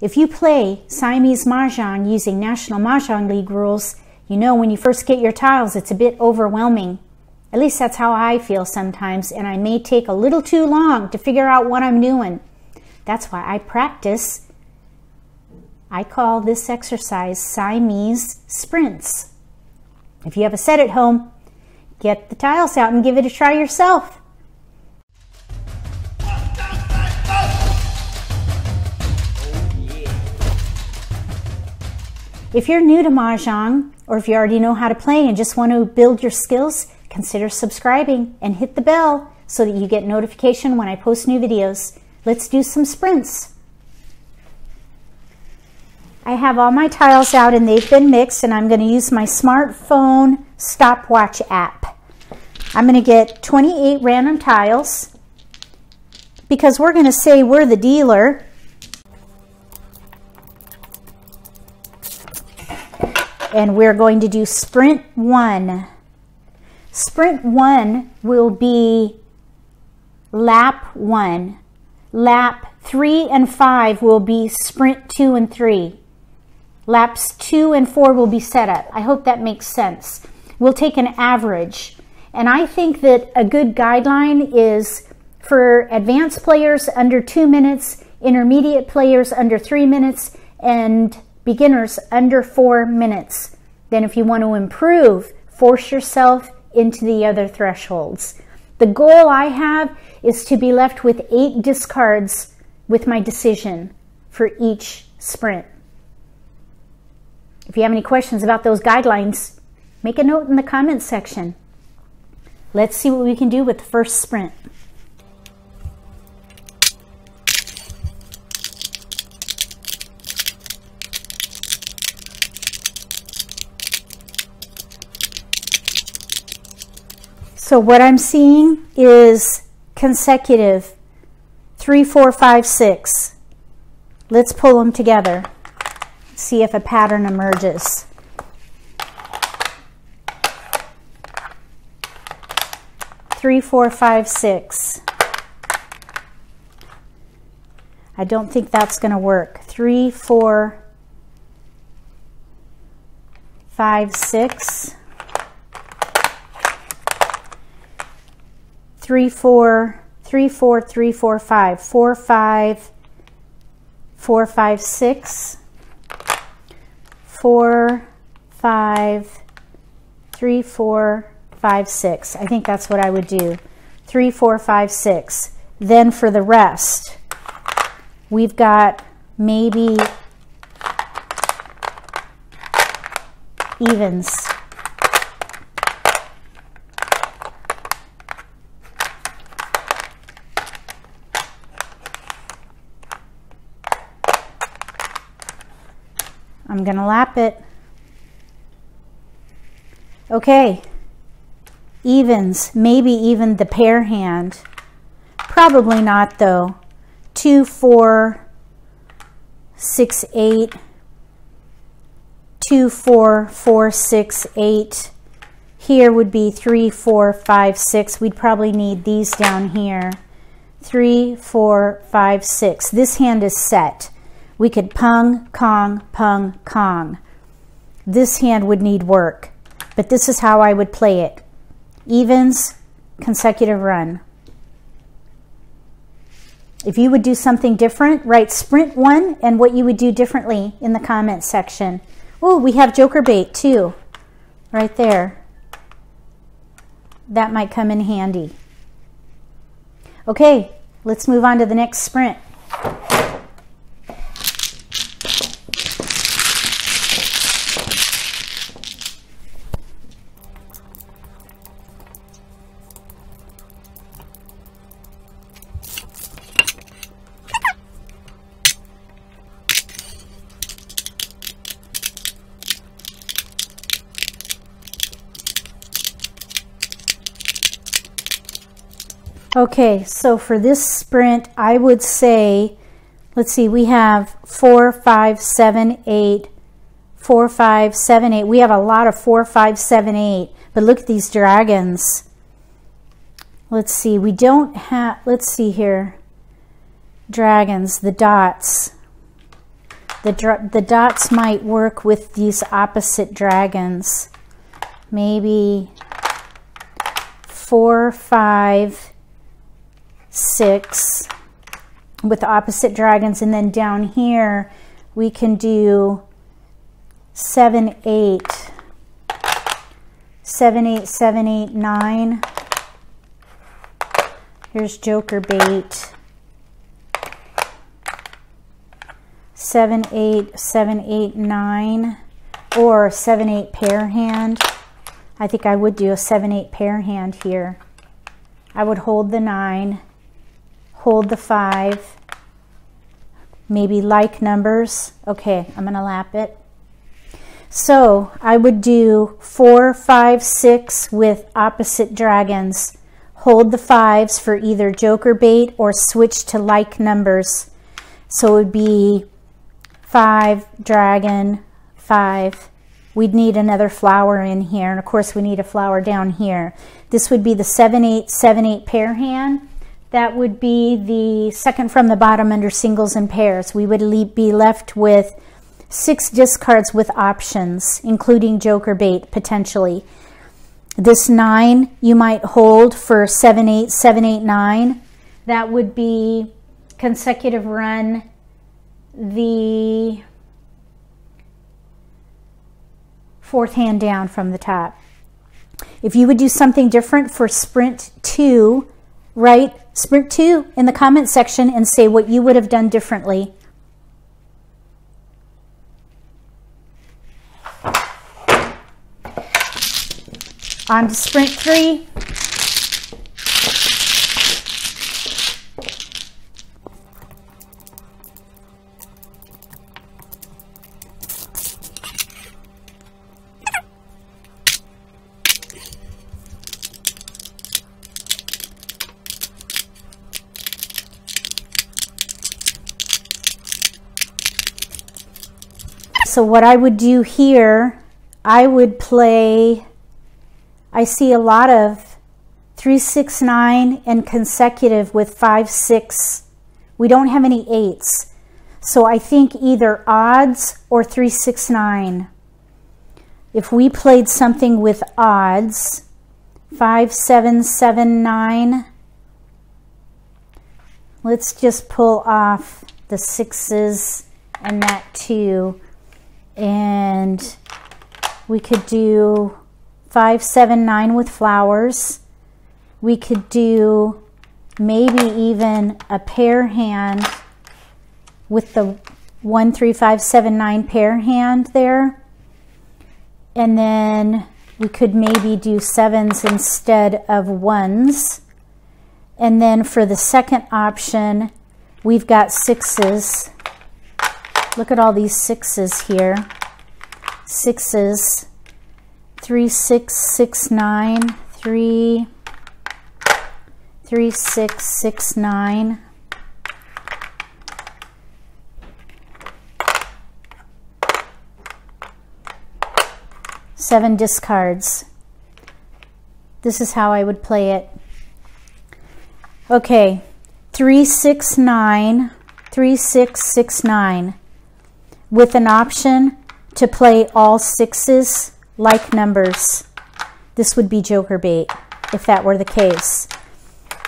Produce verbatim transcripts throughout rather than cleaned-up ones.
If you play Siamese Mahjong using National Mahjong League rules, you know when you first get your tiles it's a bit overwhelming. At least that's how I feel sometimes, and I may take a little too long to figure out what I'm doing. That's why I practice. I call this exercise Siamese Sprints. If you have a set at home, get the tiles out and give it a try yourself. If you're new to Mahjong, or if you already know how to play and just want to build your skills, consider subscribing and hit the bell so that you get notification when I post new videos. Let's do some sprints. I have all my tiles out and they've been mixed, and I'm going to use my smartphone stopwatch app. I'm going to get twenty-eight random tiles because we're going to say we're the dealer. And we're going to do sprint one. Sprint one will be lap one. Lap three and five will be sprint two and three. Laps two and four will be set up. I hope that makes sense. We'll take an average. And I think that a good guideline is for advanced players under two minutes, intermediate players under three minutes, and beginners under four minutes. Then if you want to improve, force yourself into the other thresholds. The goal I have is to be left with eight discards with my decision for each sprint. If you have any questions about those guidelines, make a note in the comments section. Let's see what we can do with the first sprint. So what I'm seeing is consecutive, three, four, five, six. Let's pull them together, see if a pattern emerges. Three, four, five, six. I don't think that's going to work. Three, four, five, six. Three, four, three, four, three, four, five, four, five, four, five, six, four, five, three, four, five, six. I think that's what I would do. Three, four, five, six. Then for the rest, we've got maybe evens. I'm going to lap it. Okay, evens, maybe even the pair hand. Probably not though. Two, four, six, eight. Two, four, four, six, eight. Here would be three, four, five, six. We'd probably need these down here. Three, four, five, six. This hand is set. We could pung, kong, pung, kong. This hand would need work, but this is how I would play it. Evens, consecutive run. If you would do something different, write sprint one and what you would do differently in the comments section. Oh, we have joker bait too, right there. That might come in handy. Okay, let's move on to the next sprint. Okay, so for this sprint, I would say, let's see, we have four, five, seven, eight, four, five, seven, eight. We have a lot of four, five, seven, eight, but look at these dragons. Let's see, we don't have, let's see here, dragons, the dots. The, the dots might work with these opposite dragons. Maybe four, five, six with opposite dragons. And then down here, we can do seven, eight, seven, eight, seven, eight, nine. Here's Joker bait. Seven, eight, seven, eight, nine, or seven, eight pair hand. I think I would do a seven, eight pair hand here. I would hold the nine, hold the five, maybe like numbers. Okay, I'm gonna lap it. So I would do four, five, six with opposite dragons. Hold the fives for either joker bait or switch to like numbers. So it would be five, dragon, five. We'd need another flower in here, and of course we need a flower down here. This would be the seven, eight, seven, eight pair hand. That would be the second from the bottom under singles and pairs. We would be left with six discards with options, including joker bait potentially. This nine you might hold for seven, eight, seven, eight, nine. That would be consecutive run. The fourth hand down from the top. If you would do something different for sprint two, write sprint two in the comment section and say what you would have done differently. On to sprint three. So what I would do here, I would play, I see a lot of three, six, nine and consecutive with five, six. We don't have any eights. So I think either odds or three, six, nine. If we played something with odds, five, seven, seven, nine, let's just pull off the sixes and that two. And we could do five, seven, nine with flowers. We could do maybe even a pair hand with the one, three, five, seven, nine pair hand there. And then we could maybe do sevens instead of ones. And then for the second option, we've got sixes. Look at all these sixes here. Sixes, three, six, six, nine, three, three, six, six, nine. Seven discards. This is how I would play it. Okay, three, six, nine, three, six, six, nine. With an option to play all sixes like numbers. This would be joker bait if that were the case.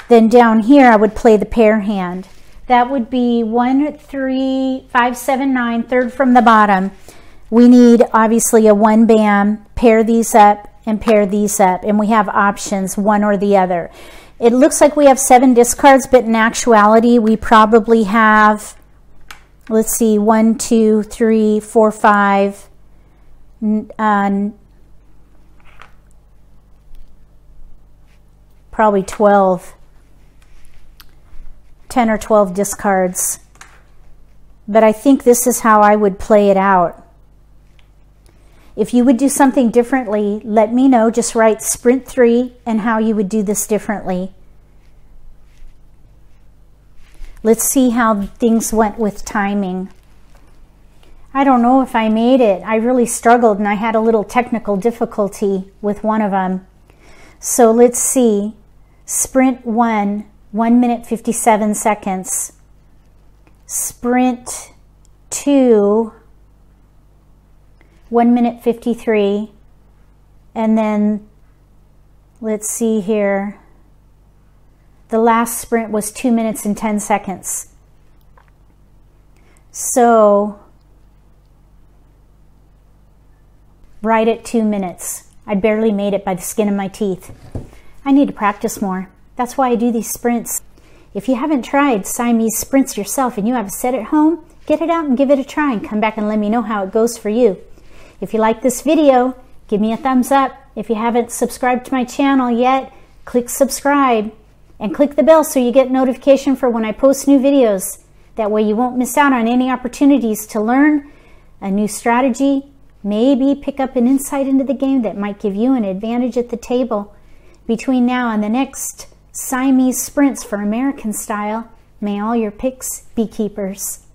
Then down here I would play the pair hand. That would be one, three, five, seven, nine, third from the bottom. We need obviously a one bam, pair these up and pair these up, and we have options one or the other. It looks like we have seven discards, but in actuality we probably have, let's see, one, two, three, four, five, uh, probably twelve, ten or twelve discards. But I think this is how I would play it out. If you would do something differently, let me know. Just write sprint three and how you would do this differently. Let's see how things went with timing. I don't know if I made it. I really struggled and I had a little technical difficulty with one of them. So let's see. Sprint one, one minute fifty-seven seconds. Sprint two, one minute fifty-three, and then let's see here, the last sprint was two minutes and ten seconds. So right at two minutes. I barely made it by the skin of my teeth. I need to practice more. That's why I do these sprints. If you haven't tried Siamese sprints yourself and you have a set at home, get it out and give it a try and come back and let me know how it goes for you. If you like this video, give me a thumbs up. If you haven't subscribed to my channel yet, click subscribe and click the bell so you get notification for when I post new videos. That way you won't miss out on any opportunities to learn a new strategy, maybe pick up an insight into the game that might give you an advantage at the table. Between now and the next Siamese Sprints for American Style, may all your picks be keepers.